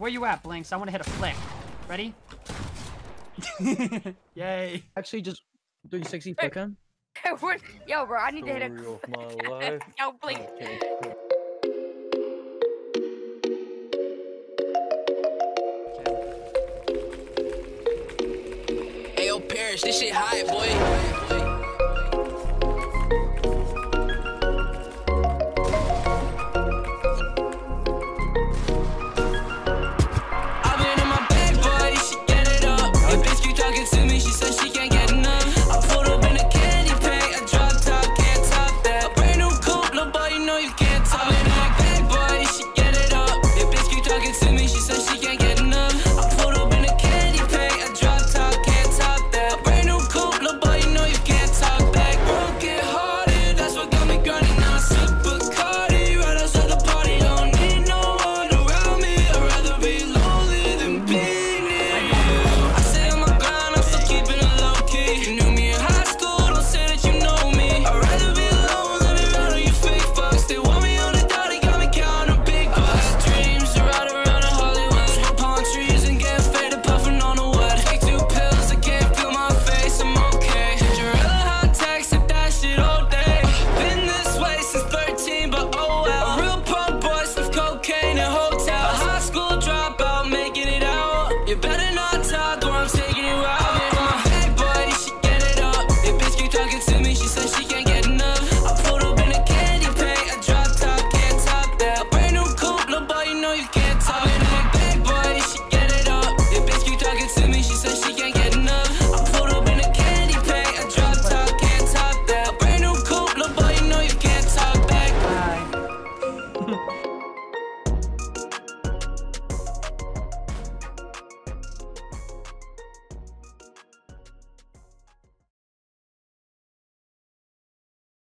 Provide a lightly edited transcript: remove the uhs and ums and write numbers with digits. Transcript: Where you at, Blinks? I want to hit a flick. Ready? Yay. Actually, just 360 flick him. Yo, bro, I need to hit a flick. Yo, Blinks. Okay. Ayo, Parrish, this shit high, boy. Can't talk. I'm in that big boy, she